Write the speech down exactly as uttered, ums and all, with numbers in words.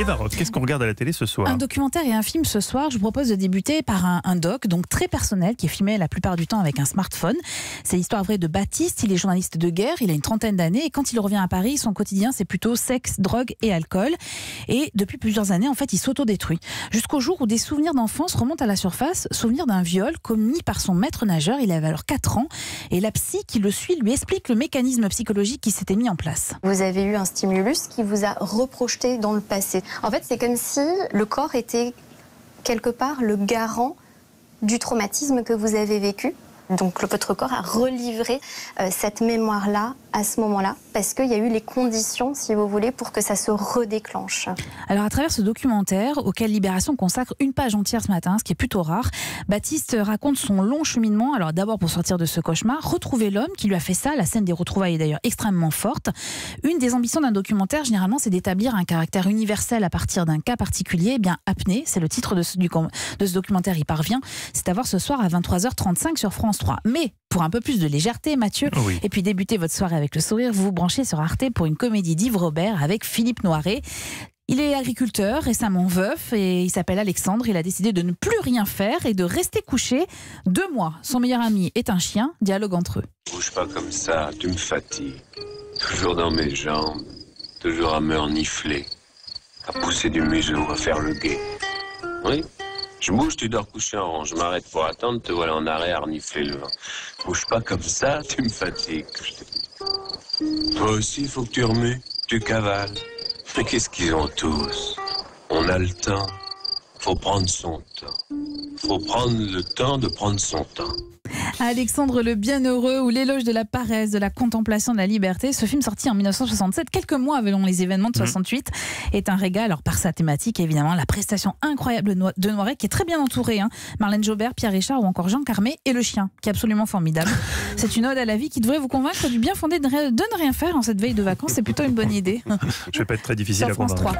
Eva Roque, qu'est-ce qu'on regarde à la télé ce soir? Un documentaire et un film ce soir. Je vous propose de débuter par un, un doc, donc très personnel, qui est filmé la plupart du temps avec un smartphone. C'est l'histoire vraie de Baptiste. Il est journaliste de guerre, il a une trentaine d'années, et quand il revient à Paris, son quotidien c'est plutôt sexe, drogue et alcool. Et depuis plusieurs années, en fait, il s'auto-détruit. Jusqu'au jour où des souvenirs d'enfance remontent à la surface, souvenirs d'un viol commis par son maître nageur. Il avait alors quatre ans, et la psy qui le suit lui explique le mécanisme psychologique qui s'était mis en place. Vous avez eu un stimulus qui vous a reprojeté dans le passé. En fait, c'est comme si le corps était quelque part le garant du traumatisme que vous avez vécu. Donc votre corps a relivré euh, cette mémoire-là à ce moment-là, parce qu'il y a eu les conditions, si vous voulez, pour que ça se redéclenche. Alors à travers ce documentaire, auquel Libération consacre une page entière ce matin, ce qui est plutôt rare, Baptiste raconte son long cheminement, alors d'abord pour sortir de ce cauchemar, retrouver l'homme qui lui a fait ça. La scène des retrouvailles est d'ailleurs extrêmement forte. Une des ambitions d'un documentaire, généralement, c'est d'établir un caractère universel à partir d'un cas particulier. Eh bien, Apnée, c'est le titre de ce, du, de ce documentaire, il parvient. C'est à voir ce soir à vingt-trois heures trente-cinq sur France trois. Mais pour un peu plus de légèreté, Mathieu, oui. Et puis débuter votre soirée avec le sourire, vous vous branchez sur Arte pour une comédie d'Yves Robert avec Philippe Noiret. Il est agriculteur, récemment veuf, et il s'appelle Alexandre. Il a décidé de ne plus rien faire et de rester couché deux mois. Son meilleur ami est un chien, dialogue entre eux. Bouge pas comme ça, tu me fatigues. Toujours dans mes jambes, toujours à me renifler, à pousser du museau, à faire le guet. Oui? Je bouge, tu dors couché en rang. Je m'arrête pour attendre, te voilà en arrêt à renifler le vent. Bouge pas comme ça, tu me fatigues. Toi aussi, il faut que tu remues, tu cavales. Mais qu'est-ce qu'ils ont tous? On a le temps. Faut prendre son temps. Faut prendre le temps de prendre son temps. Alexandre le Bienheureux, ou l'éloge de la paresse, de la contemplation, de la liberté. Ce film, sorti en mille neuf cent soixante-sept, quelques mois avant les événements de soixante-huit, mmh. est un régal. Alors par sa thématique, évidemment, la prestation incroyable de Noiret, qui est très bien entourée, hein. Marlène Jobert, Pierre Richard ou encore Jean Carmet, et le chien, qui est absolument formidable. C'est une ode à la vie qui devrait vous convaincre du bien fondé de ne rien faire en cette veille de vacances. C'est plutôt une bonne idée. Je vais pas être très difficile à comprendre.